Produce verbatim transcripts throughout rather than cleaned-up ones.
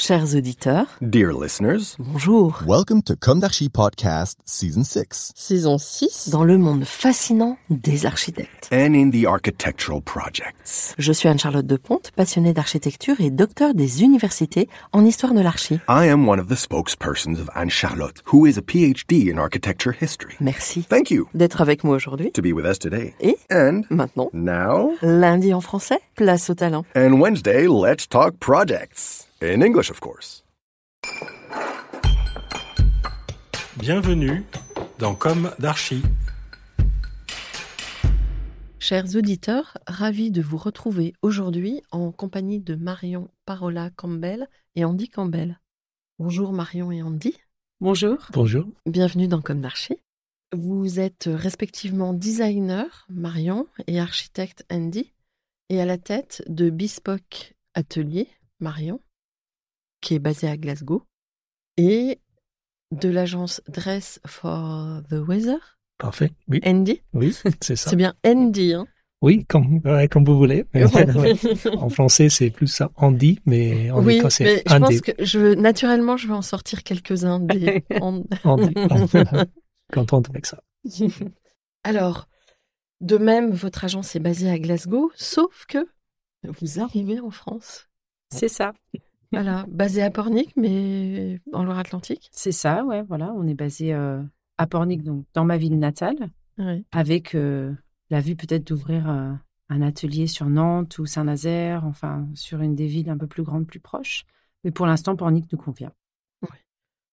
Chers auditeurs, dear listeners, bonjour. Welcome to Comme d'Archi podcast season six. Saison six dans le monde fascinant des architectes. And in the architectural projects. Je suis Anne-Charlotte de Ponte, passionnée d'architecture et docteur des universités en histoire de l'archi. I am one of the spokespersons of Anne-Charlotte, who is a P H D in architecture history. Merci. Thank you. D'être avec moi aujourd'hui. To be with us today. Et and maintenant. Now. Lundi en français, place au talent. And Wednesday, let's talk projects. In English, of course. Bienvenue dans Comme d'Archi. Chers auditeurs, ravis de vous retrouver aujourd'hui en compagnie de Marion Parola Campbell et Andy Campbell. Bonjour Marion et Andy. Bonjour. Bonjour. Bienvenue dans Comme d'Archi. Vous êtes respectivement designer, Marion, et architecte, Andy, et à la tête de Bespoke Atelier Marion, qui est basée à Glasgow, et de l'agence Dress for the Weather. Parfait, oui. Andy ? Oui, c'est ça. C'est bien Andy, hein ? Oui, comme, ouais, comme vous voulez. Mais, ouais. En français, c'est plus ça, Andy, mais en oui, écossais, mais Andy. Je pense que je, naturellement, je vais en sortir quelques-uns des And... Andy. Contente avec ça. Alors, de même, votre agence est basée à Glasgow, sauf que vous arrivez en France. C'est ça. Voilà, basé à Pornic, mais en Loire-Atlantique. C'est ça, ouais, voilà. On est basé euh, à Pornic, donc dans ma ville natale, oui. Avec euh, la vue peut-être d'ouvrir euh, un atelier sur Nantes ou Saint-Nazaire, enfin, sur une des villes un peu plus grandes, plus proches. Mais pour l'instant, Pornic nous convient. Ouais.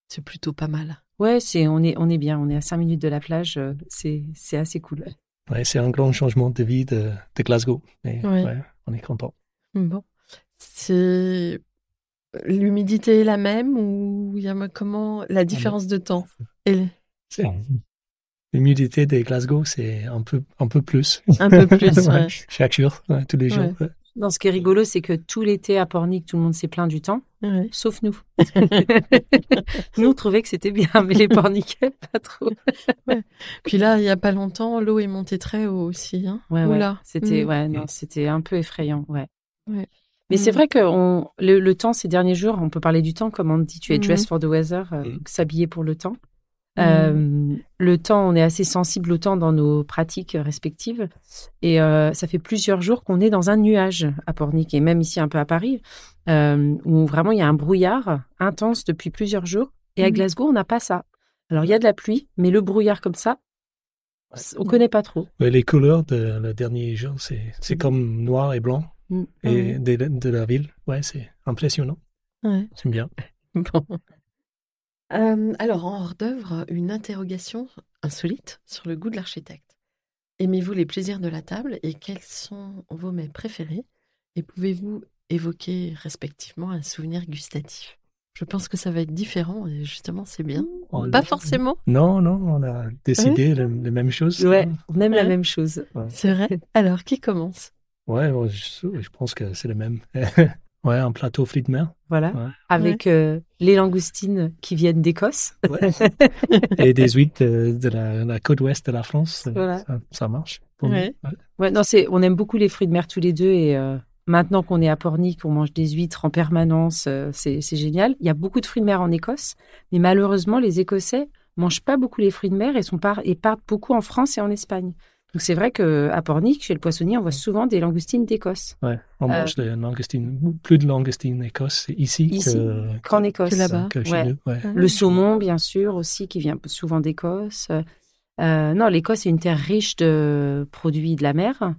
C'est plutôt pas mal. Ouais, c'est, on est, on est bien, on est à cinq minutes de la plage, euh, c'est, c'est assez cool. Ouais, c'est un grand changement de vie de, de Glasgow, mais ouais. Ouais, on est content. Bon, c'est... L'humidité est la même ou il y a comment la différence de temps est... c'est... L'humidité de Glasgow, c'est un peu, un peu plus. Un peu plus, ouais. Ouais. Chaque jour, ouais, tous les jours. Ouais. Ouais. Non, ce qui est rigolo, c'est que tout l'été à Pornic, tout le monde s'est plaint du temps, ouais. Sauf nous. Nous, on trouvait que c'était bien, mais les Pornicais, pas trop. Ouais. Puis là, il n'y a pas longtemps, l'eau est montée très haut aussi. Hein. Ouais, ouais. C'était, mmh. ouais, non, c'était un peu effrayant, ouais. Ouais. Mais mmh. c'est vrai que on, le, le temps, ces derniers jours, on peut parler du temps, comme on dit, tu es mmh. dress for the weather, euh, mmh. s'habiller pour le temps. Mmh. Euh, le temps, on est assez sensible au temps dans nos pratiques respectives. Et euh, ça fait plusieurs jours qu'on est dans un nuage à Pornic, et même ici un peu à Paris, euh, où vraiment il y a un brouillard intense depuis plusieurs jours. Et à mmh. Glasgow, on n'a pas ça. Alors, il y a de la pluie, mais le brouillard comme ça, ouais. on ne connaît pas trop. Ouais, les couleurs de le dernier jour, c'est, c'est mmh. comme noir et blanc. Et de, de la ville, ouais, c'est impressionnant. Ouais. J'aime bien. Bon. Euh, alors, en hors d'œuvre, une interrogation insolite sur le goût de l'architecte. Aimez-vous les plaisirs de la table et quels sont vos mets préférés? Et pouvez-vous évoquer respectivement un souvenir gustatif? Je pense que ça va être différent et justement, c'est bien. On Pas a... forcément. Non, non, on a décidé ouais. les mêmes choses. Ouais, on aime ouais. la même chose. Ouais. C'est vrai. Alors, qui commence? Ouais, bon, je, je pense que c'est le même. Ouais, un plateau frites de mer. Voilà, ouais. avec ouais. Euh, les langoustines qui viennent d'Écosse. Ouais. Et des huîtres de, de la, la côte ouest de la France. Voilà. Ça, ça marche. Ouais. Ouais. Ouais, non, c'est, on aime beaucoup les fruits de mer tous les deux. Et euh, maintenant qu'on est à Pornic, on mange des huîtres en permanence. Euh, c'est, c'est génial. Il y a beaucoup de fruits de mer en Écosse. Mais malheureusement, les Écossais ne mangent pas beaucoup les fruits de mer et, sont par, et partent beaucoup en France et en Espagne. Donc, c'est vrai qu'à Pornic, chez le poissonnier, on voit souvent des langoustines d'Écosse. Oui, on euh, mange des langoustines, plus de langoustines d'Écosse ici, ici que, qu'en Écosse. Que là-bas. Que chez ouais. nous, ouais. Le saumon, bien sûr, aussi, qui vient souvent d'Écosse. Euh, non, l'Écosse est une terre riche de produits de la mer.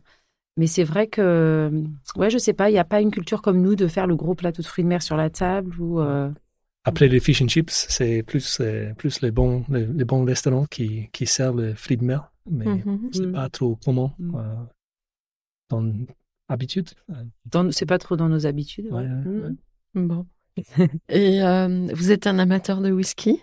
Mais c'est vrai que, ouais, je ne sais pas, il n'y a pas une culture comme nous de faire le gros plateau de fruits de mer sur la table ou... Euh, Après les fish and chips, c'est plus, euh, plus les, bons, les, les bons restaurants qui, qui servent les fruits de mer. Mais mm-hmm. c'est pas trop comment mm-hmm. euh, dans nos habitudes. Dans, c'est pas trop dans nos habitudes. Ouais. Ouais, mm-hmm. ouais. Bon. Et euh, vous êtes un amateur de whisky,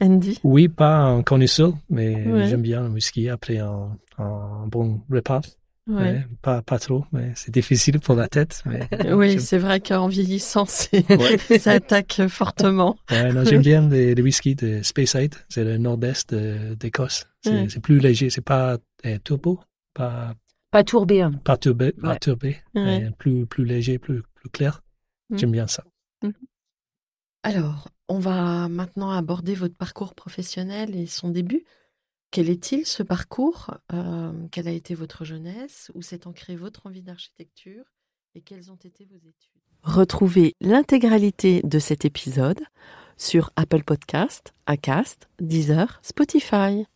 Andy? Oui, pas un connaisseur, mais ouais. j'aime bien le whisky après un, un bon repas. Ouais. Ouais, pas, pas trop, mais c'est difficile pour la tête. Mais oui, j'aime... c'est vrai qu'en vieillissant, c'est... Ouais. ça attaque fortement. Ouais, non, j'aime bien le whisky de Speyside, c'est le nord-est de, d'Écosse. C'est, ouais. c'est plus léger, c'est pas eh, turbo, pas... Pas tourbé. Hein. Pas tourbé, ouais. pas tourbé ouais. plus, plus léger, plus, plus clair. Mmh. J'aime bien ça. Mmh. Alors, on va maintenant aborder votre parcours professionnel et son début. Quel est-il ce parcours? Euh, Quelle a été votre jeunesse? Où s'est ancrée votre envie d'architecture? Et quelles ont été vos études? Retrouvez l'intégralité de cet épisode sur Apple Podcasts, Acast, Deezer, Spotify.